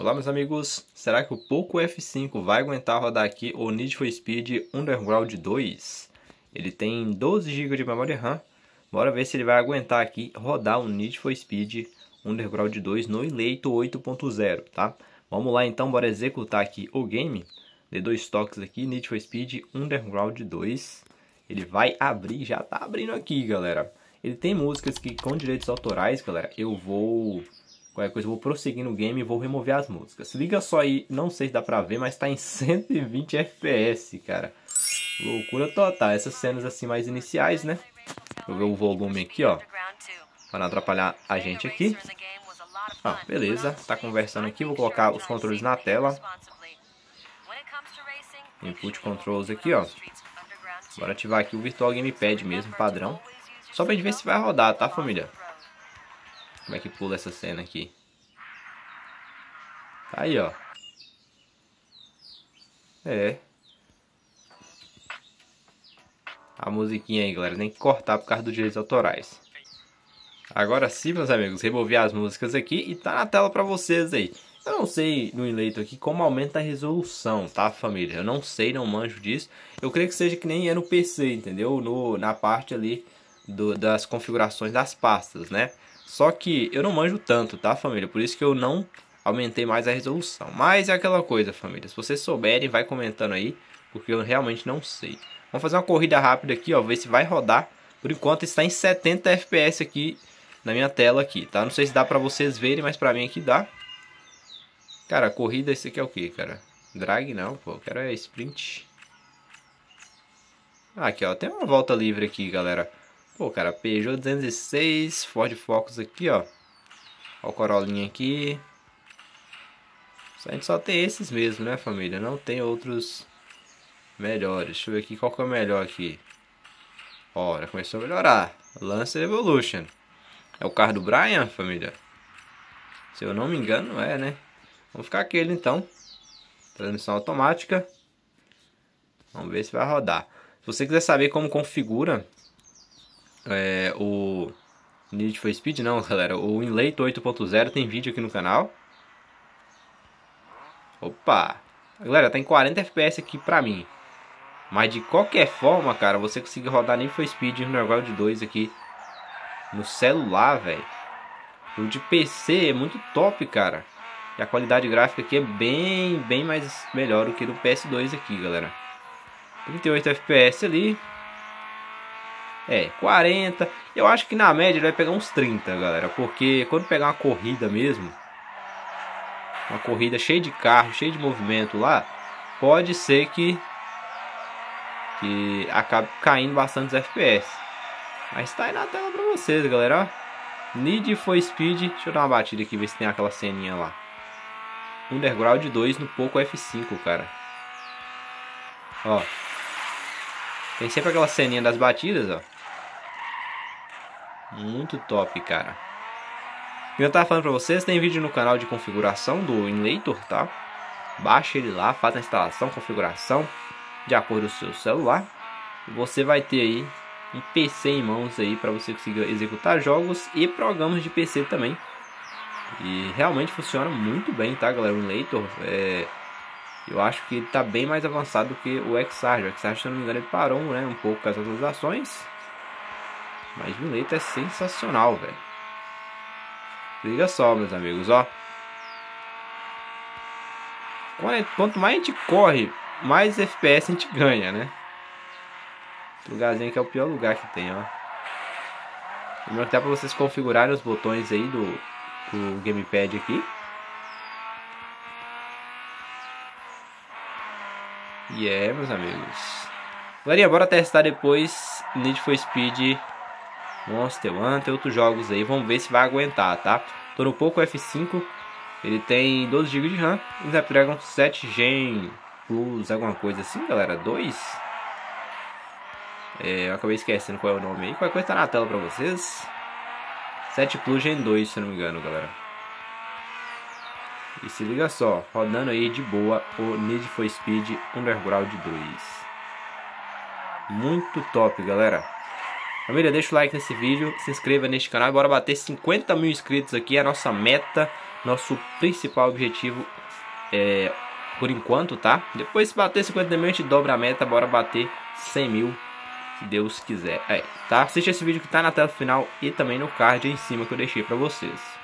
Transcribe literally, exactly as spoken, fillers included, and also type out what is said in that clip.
Olá meus amigos, será que o Poco F cinco vai aguentar rodar aqui o Need for Speed Underground dois? Ele tem doze gigas de memória RAM, bora ver se ele vai aguentar aqui rodar o Need for Speed Underground dois no Winlator oito ponto zero, tá? Vamos lá então, bora executar aqui o game, dê dois toques aqui, Need for Speed Underground dois, ele vai abrir, já tá abrindo aqui galera. Ele tem músicas que com direitos autorais, galera, eu vou... Qualquer coisa, eu vou prosseguir no game e vou remover as músicas. Se liga só aí, não sei se dá pra ver, mas tá em cento e vinte F P S, cara. Loucura total. Essas cenas assim mais iniciais, né? Vou ver o volume aqui, ó. Pra não atrapalhar a gente aqui. Ó, ah, beleza. Tá conversando aqui, vou colocar os controles na tela. Input controls aqui, ó. Bora ativar aqui o Virtual Gamepad mesmo, padrão. Só pra gente ver se vai rodar, tá, família? Como é que pula essa cena aqui? Tá aí, ó. É. A musiquinha aí, galera. Tem que cortar por causa dos direitos autorais. Agora sim, meus amigos. Removi as músicas aqui e tá na tela pra vocês aí. Eu não sei no Winlator aqui como aumenta a resolução, tá, família? Eu não sei, não manjo disso. Eu creio que seja que nem é no P C, entendeu? No, na parte ali do, das configurações das pastas, né? Só que eu não manjo tanto, tá, família? Por isso que eu não aumentei mais a resolução. Mas é aquela coisa, família. Se vocês souberem, vai comentando aí, porque eu realmente não sei. Vamos fazer uma corrida rápida aqui, ó. Ver se vai rodar. Por enquanto está em setenta F P S aqui na minha tela aqui, tá? Não sei se dá pra vocês verem, mas pra mim aqui dá. Cara, corrida esse aqui é o que, cara? Drag não, pô. Eu quero é sprint. Ah, aqui, ó. Tem uma volta livre aqui, galera. Pô, cara, Peugeot duzentos e seis, Ford Focus aqui, ó. Ó o Corolinha aqui. A gente só tem esses mesmo, né, família? Não tem outros melhores. Deixa eu ver aqui qual que é o melhor aqui. Ó, já começou a melhorar. Lancer Evolution. É o carro do Brian, família? Se eu não me engano, é, né? Vamos ficar aquele, então. Transmissão automática. Vamos ver se vai rodar. Se você quiser saber como configura... É, o Need for Speed não, galera. O Winlator oito ponto zero tem vídeo aqui no canal. Opa! Galera, tá em quarenta F P S aqui pra mim. Mas de qualquer forma, cara, você conseguir rodar Need for Speed Underground dois aqui no celular, velho. O de P C é muito top, cara. E a qualidade gráfica aqui é bem, bem mais melhor do que do P S dois aqui, galera. trinta e oito F P S ali. É, quarenta, eu acho que na média ele vai pegar uns trinta, galera, porque quando pegar uma corrida mesmo, uma corrida cheia de carro, cheia de movimento lá, pode ser que, que acabe caindo bastante os F P S. Mas tá aí na tela pra vocês, galera, ó. Need for Speed, deixa eu dar uma batida aqui, ver se tem aquela ceninha lá. Underground dois no Poco F cinco, cara. Ó. Tem sempre aquela ceninha das batidas, ó. Muito top, cara. Como eu tava falando pra vocês, tem vídeo no canal de configuração do Winlator, tá? Baixa ele lá, faz a instalação, configuração, de acordo com o seu celular. E você vai ter aí um P C em mãos aí pra você conseguir executar jogos e programas de P C também. E realmente funciona muito bem, tá, galera? O Winlator é... Eu acho que ele tá bem mais avançado do que o Exarge. O Exarge, se eu não me engano, ele parou, né, um pouco com as atualizações. Mas o Winlator é sensacional, velho. Liga só, meus amigos, ó. Quanto mais a gente corre, mais F P S a gente ganha, né? Esse lugarzinho que é o pior lugar que tem, ó. Vou até pra vocês configurarem os botões aí do, do gamepad aqui. E yeah, é, meus amigos. Galerinha, bora testar depois Need for Speed Monster One, tem outros jogos aí. Vamos ver se vai aguentar, tá? Tô no Poco F cinco. Ele tem doze gigas de RAM. Snapdragon sete Gen Plus, alguma coisa assim, galera. dois. É, eu acabei esquecendo qual é o nome aí. Qualquer coisa tá na tela pra vocês. sete Plus Gen dois, se eu não me engano, galera. E se liga só, rodando aí de boa o Need for Speed Underground dois. Muito top, galera. Família, deixa o like nesse vídeo, se inscreva neste canal e bora bater cinquenta mil inscritos aqui. É a nossa meta. nosso principal objetivo é, por enquanto, tá? Depois se bater cinquenta mil, a gente dobra a meta, bora bater cem mil, se Deus quiser. É, tá? Assiste esse vídeo que tá na tela final e também no card aí em cima que eu deixei pra vocês.